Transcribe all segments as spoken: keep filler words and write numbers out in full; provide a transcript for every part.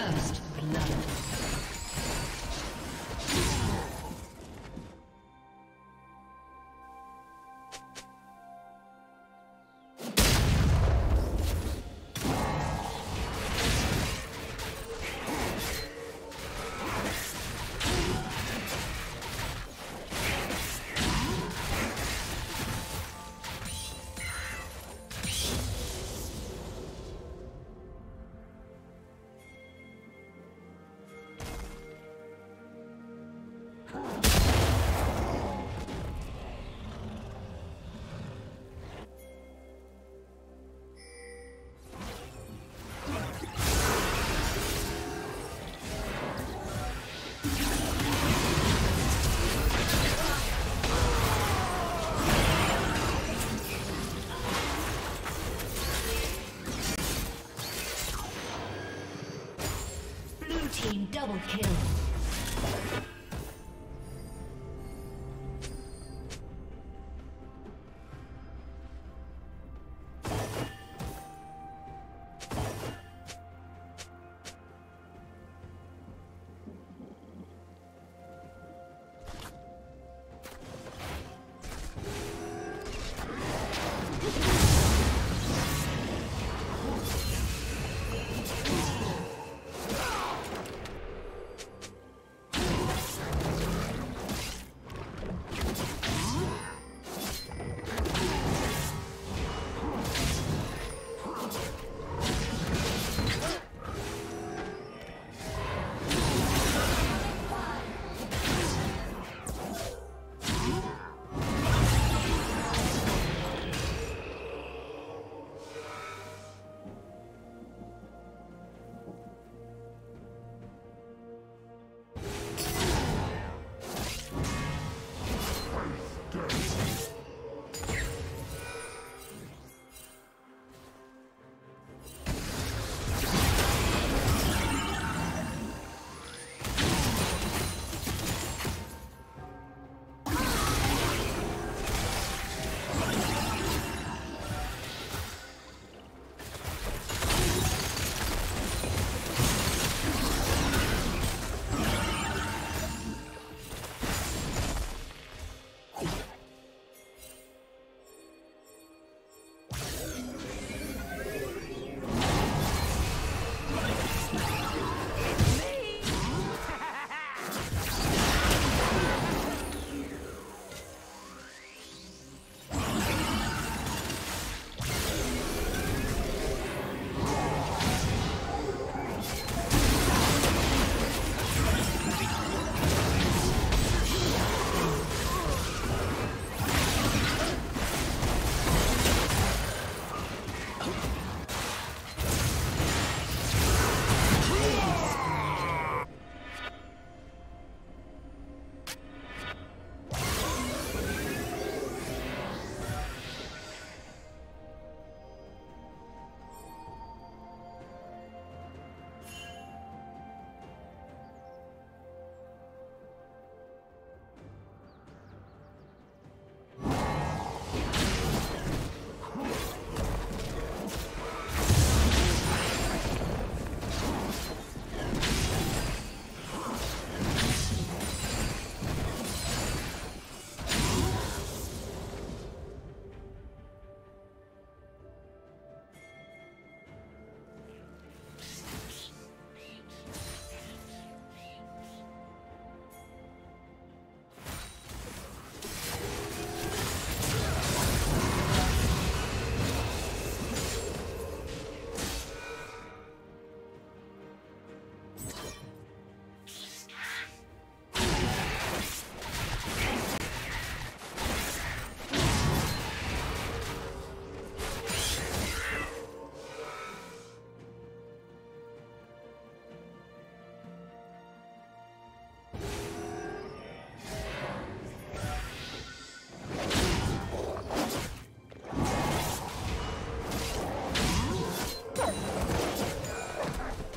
First blood. Double kill.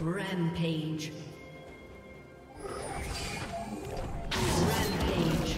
Rampage. Rampage.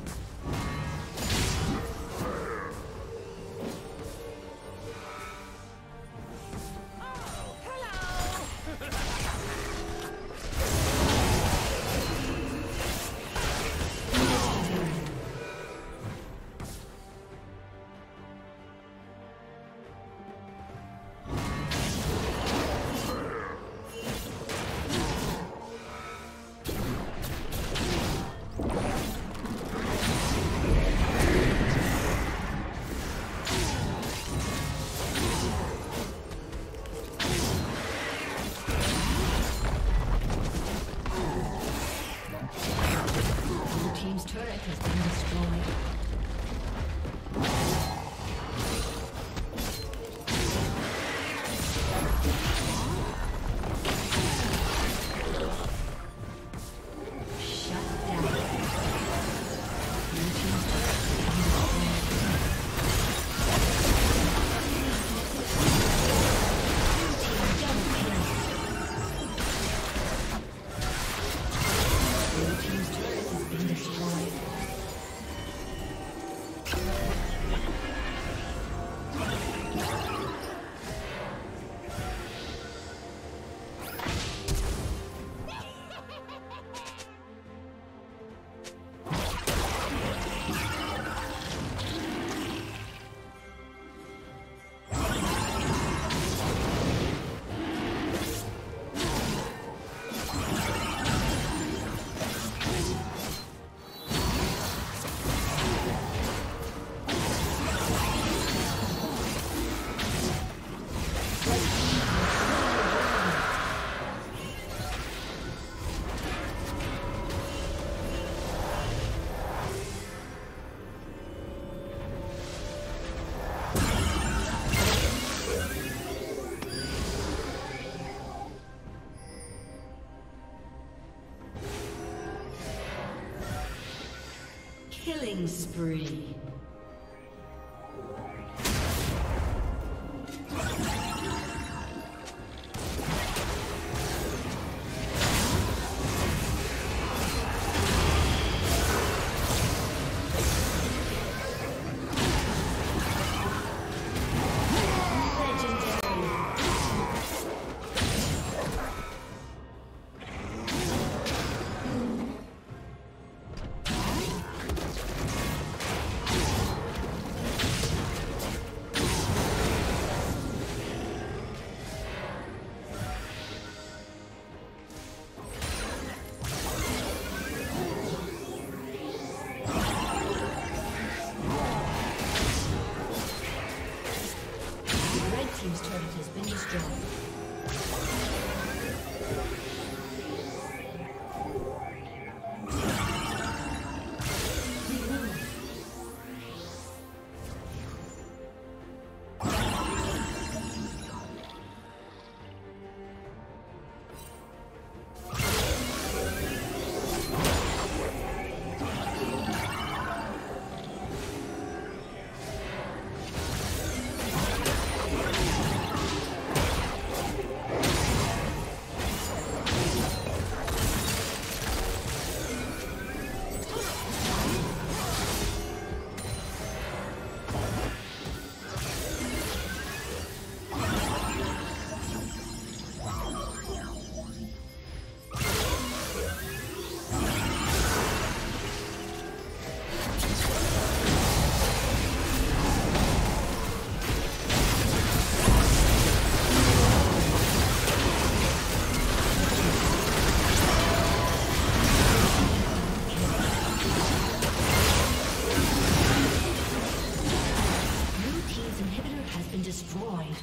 Killing spree. destroyed.